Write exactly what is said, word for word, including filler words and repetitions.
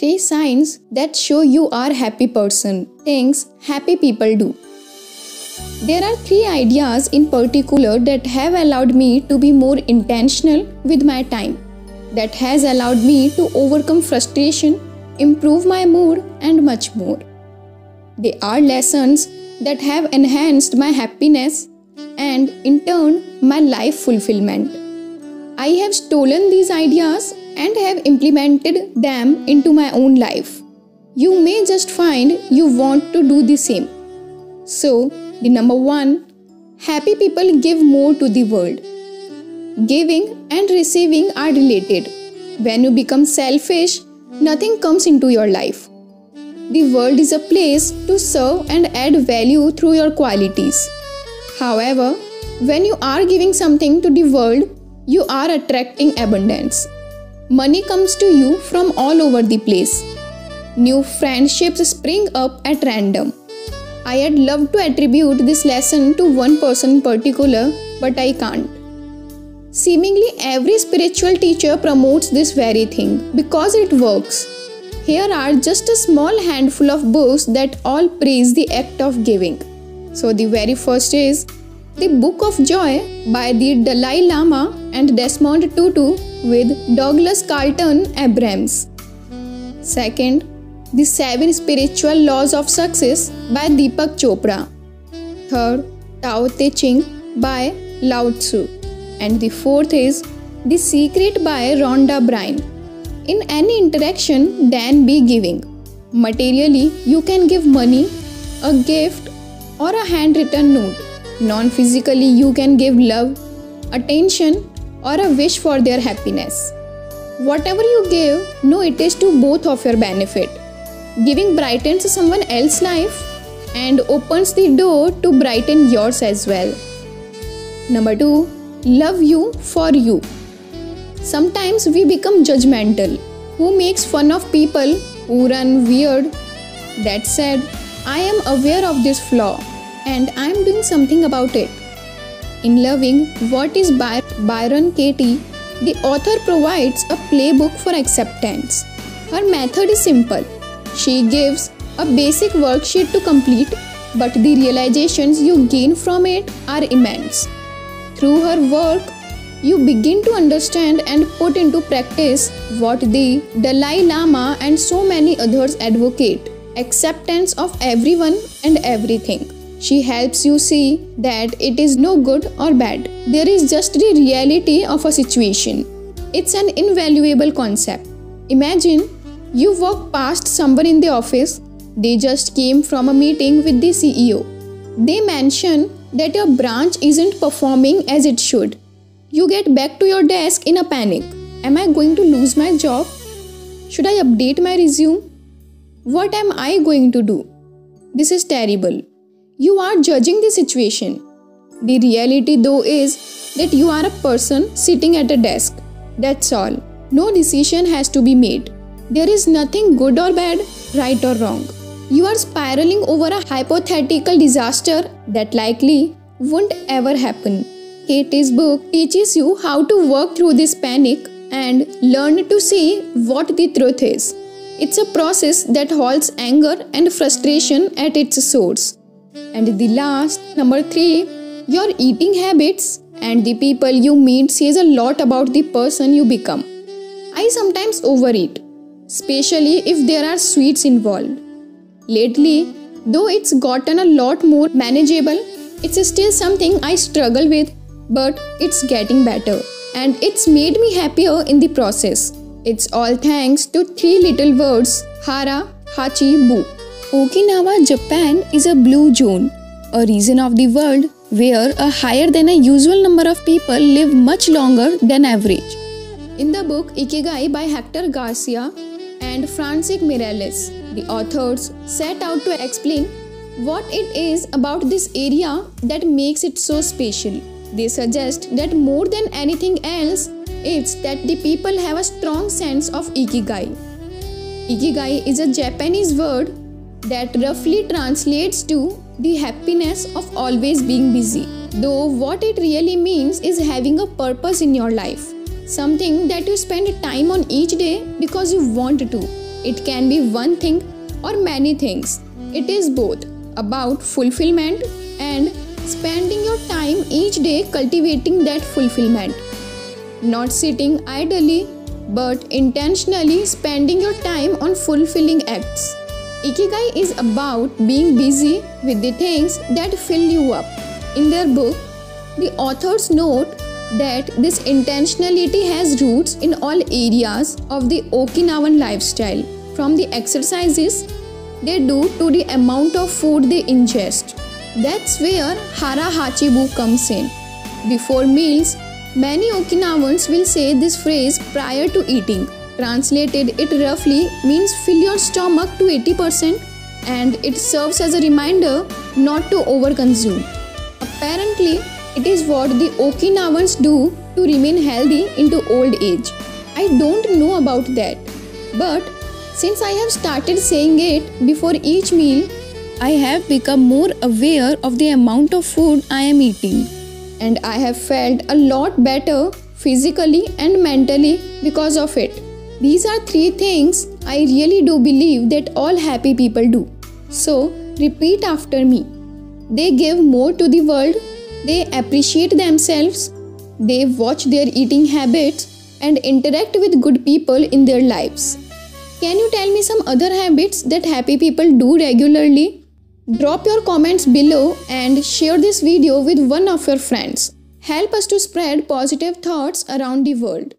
Three signs that show you are a happy person. Things happy people do. There are three ideas in particular that have allowed me to be more intentional with my time. That has allowed me to overcome frustration, improve my mood, and much more. They are lessons that have enhanced my happiness and, in turn, my life fulfillment. I have stolen these ideas and have implemented them into my own life. You may just find you want to do the same. So, the number one, happy people give more to the world. Giving and receiving are related. When you become selfish, nothing comes into your life. The world is a place to serve and add value through your qualities. However, when you are giving something to the world, you are attracting abundance. Money comes to you from all over the place. New friendships spring up at random. I had loved to attribute this lesson to one person in particular, but I can't. Seemingly every spiritual teacher promotes this very thing because it works. Here are just a small handful of books that all praise the act of giving. So the very first is The Book of Joy by the Dalai Lama and Desmond Tutu with Douglas Carlton Abrams. Second, The Seven Spiritual Laws of Success by Deepak Chopra. Third, Tao Te Ching by Lao Tzu. And the fourth is The Secret by Rhonda Byrne. In any interaction, then be giving. Materially, you can give money, a gift, or a handwritten note. Non-physically, you can give love, attention, or a wish for their happiness. Whatever you give, know it is to both of your benefit. Giving brightens someone else's life and opens the door to brighten yours as well. Number two. Love you for you. Sometimes we become judgmental. Who makes fun of people who run weird? That said, I am aware of this flaw and I am doing something about it. In Loving What is by Byron K T, the author provides a playbook for acceptance. Her method is simple. She gives a basic worksheet to complete, but the realizations you gain from it are immense. Through her work, you begin to understand and put into practice what the Dalai Lama and so many others advocate, acceptance of everyone and everything. She helps you see that it is no good or bad. There is just the reality of a situation. It's an invaluable concept. Imagine you walk past someone in the office. They just came from a meeting with the C E O. They mention that your branch isn't performing as it should. You get back to your desk in a panic. Am I going to lose my job? Should I update my resume? What am I going to do? This is terrible. You are judging the situation. The reality though is that you are a person sitting at a desk. That's all. No decision has to be made. There is nothing good or bad, right or wrong. You are spiraling over a hypothetical disaster that likely won't ever happen. Katie's book teaches you how to work through this panic and learn to see what the truth is. It's a process that halts anger and frustration at its source. And the last, number three, your eating habits and the people you meet says a lot about the person you become. I sometimes overeat, especially if there are sweets involved. Lately, though it's gotten a lot more manageable, it's still something I struggle with, but it's getting better and it's made me happier in the process. It's all thanks to three little words, Hara Hachi Bu. Okinawa, Japan is a blue zone, a region of the world where a higher than a usual number of people live much longer than average. In the book Ikigai by Hector Garcia and Francesc Miralles, the authors set out to explain what it is about this area that makes it so special. They suggest that more than anything else, it's that the people have a strong sense of Ikigai. Ikigai is a Japanese word that roughly translates to the happiness of always being busy. Though what it really means is having a purpose in your life, something that you spend time on each day because you want to. It can be one thing or many things. It is both about fulfillment and spending your time each day cultivating that fulfillment. Not sitting idly, but intentionally spending your time on fulfilling acts. Ikigai is about being busy with the things that fill you up. In their book, the authors note that this intentionality has roots in all areas of the Okinawan lifestyle, from the exercises they do to the amount of food they ingest. That's where Hara Hachi Bu comes in. Before meals, many Okinawans will say this phrase prior to eating. Translated, it roughly means fill your stomach to eighty percent, and it serves as a reminder not to overconsume. Apparently, it is what the Okinawans do to remain healthy into old age. I don't know about that, but since I have started saying it before each meal, I have become more aware of the amount of food I am eating. And I have felt a lot better physically and mentally because of it. These are three things I really do believe that all happy people do. So, repeat after me. They give more to the world. They appreciate themselves. They watch their eating habits and interact with good people in their lives. Can you tell me some other habits that happy people do regularly? Drop your comments below and share this video with one of your friends. Help us to spread positive thoughts around the world.